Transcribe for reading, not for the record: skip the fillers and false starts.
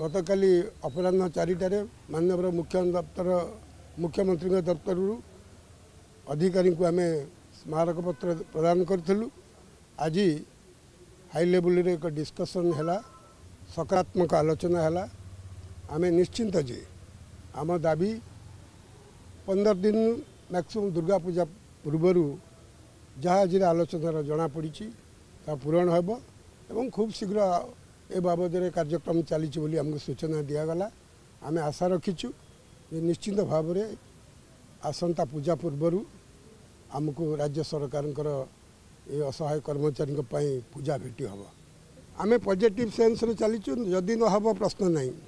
गतकाली अपराह्न 4टार माननीय मुख्य दफ्तर मुख्यमंत्री दफ्तर अधिकारी को आम स्मारक पत्र प्रदान करूँ। आज हाई लेवल एक डिस्कसन है, सकारात्मक आलोचना है। आम निश्चिंत जे आम दाबी 15 दिन मैक्सिमम दुर्गा पूजा पूर्वर जहाँ आज आलोचनार जनापड़ी पूरण होब। खूब शीघ्र ए बाबद कार्यक्रम चली आमको सूचना दिगला। आम आशा रखीचु निश्चिंत भाव में आसंता पूजा पूर्वर आमको राज्य सरकार ये असहाय कर्मचारी पूजा भेटी हम। आम पॉजिटिव सेन्स रे चली, जदि न प्रश्न नहीं।